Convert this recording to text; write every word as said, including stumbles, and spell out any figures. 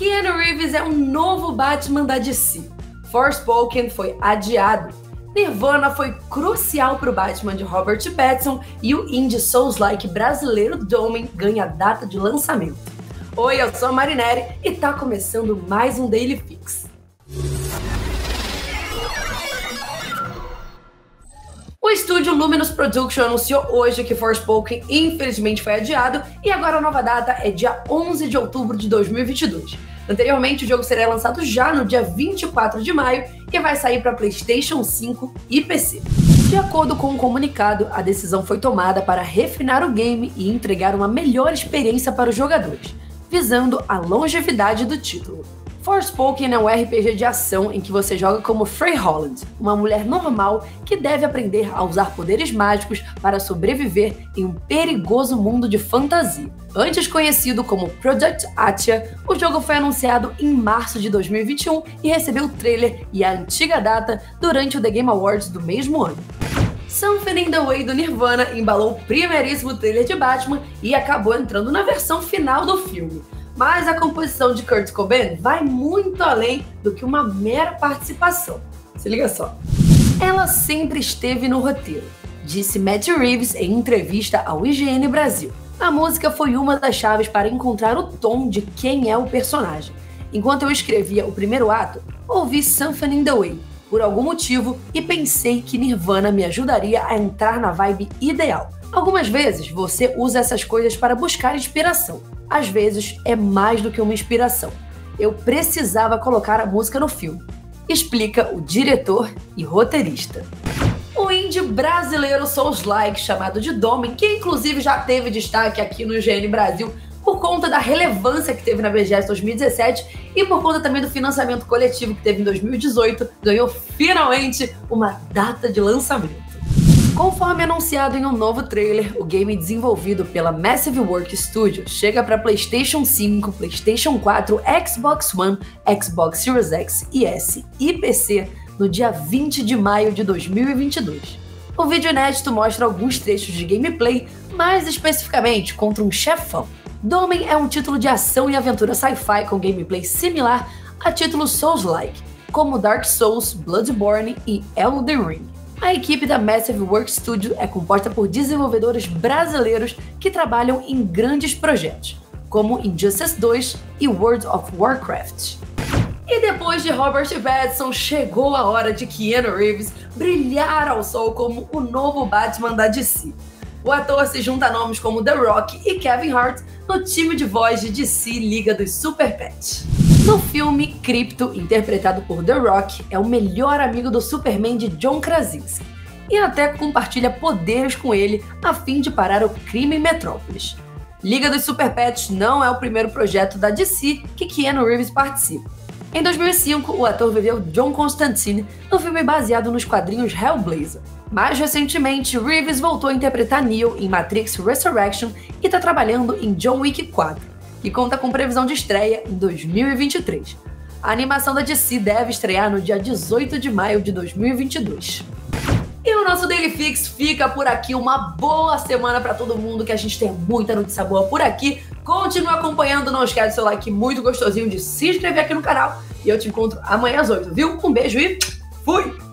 Keanu Reeves é um novo Batman da D C. Forspoken foi adiado. Nirvana foi crucial para o Batman de Robert Pattinson e o indie Souls-like brasileiro Dolmen ganha data de lançamento. Oi, eu sou a Marineli e tá começando mais um Daily Fix. O estúdio Luminous Productions anunciou hoje que Forspoken infelizmente foi adiado e agora a nova data é dia onze de outubro de dois mil e vinte e dois. Anteriormente, o jogo seria lançado já no dia vinte e quatro de maio e vai sair para PlayStation cinco e P C. De acordo com um comunicado, a decisão foi tomada para refinar o game e entregar uma melhor experiência para os jogadores, visando a longevidade do título. Forspoken é um R P G de ação em que você joga como Frey Holland, uma mulher normal que deve aprender a usar poderes mágicos para sobreviver em um perigoso mundo de fantasia. Antes conhecido como Project Atia, o jogo foi anunciado em março de dois mil e vinte e um e recebeu o trailer e a antiga data durante o The Game Awards do mesmo ano. Something in the Way do Nirvana embalou o primeiríssimo trailer de Batman e acabou entrando na versão final do filme. Mas a composição de Kurt Cobain vai muito além do que uma mera participação. Se liga só. Ela sempre esteve no roteiro, disse Matt Reeves em entrevista ao I G N Brasil. A música foi uma das chaves para encontrar o tom de quem é o personagem. Enquanto eu escrevia o primeiro ato, ouvi Something in the Way, por algum motivo, e pensei que Nirvana me ajudaria a entrar na vibe ideal. Algumas vezes você usa essas coisas para buscar inspiração. Às vezes, é mais do que uma inspiração. Eu precisava colocar a música no filme, explica o diretor e roteirista. O indie brasileiro Souls-like, chamado de Dolmen, que inclusive já teve destaque aqui no I G N Brasil por conta da relevância que teve na B G S dois mil e dezessete e por conta também do financiamento coletivo que teve em dois mil e dezoito, ganhou finalmente uma data de lançamento. Conforme anunciado em um novo trailer, o game desenvolvido pela Massive Work Studios chega para PlayStation cinco, PlayStation quatro, Xbox One, Xbox Series X e S e P C no dia vinte de maio de dois mil e vinte e dois. O vídeo inédito mostra alguns trechos de gameplay, mais especificamente contra um chefão. Dolmen é um título de ação e aventura sci-fi com gameplay similar a títulos Souls-like, como Dark Souls, Bloodborne e Elden Ring. A equipe da Massive Work Studio é composta por desenvolvedores brasileiros que trabalham em grandes projetos, como Injustice dois e World of Warcraft. E depois de Robert Pattinson, chegou a hora de Keanu Reeves brilhar ao sol como o novo Batman da D C. O ator se junta a nomes como The Rock e Kevin Hart no time de voz de D C Liga dos Super Pets. No filme, Crypto, interpretado por The Rock, é o melhor amigo do Superman de John Krasinski e até compartilha poderes com ele a fim de parar o crime em Metrópolis. Liga dos Super Pets não é o primeiro projeto da D C que Keanu Reeves participa. Em dois mil e cinco, o ator viveu John Constantine no filme baseado nos quadrinhos Hellblazer. Mais recentemente, Reeves voltou a interpretar Neo em Matrix Resurrection e está trabalhando em John Wick quatro, que conta com previsão de estreia em dois mil e vinte e três. A animação da D C deve estrear no dia dezoito de maio de dois mil e vinte e dois. E o nosso Daily Fix fica por aqui. Uma boa semana para todo mundo, que a gente tem muita notícia boa por aqui. Continua acompanhando, não esquece do seu like muito gostosinho, de se inscrever aqui no canal. E eu te encontro amanhã às oito, viu? Um beijo e fui!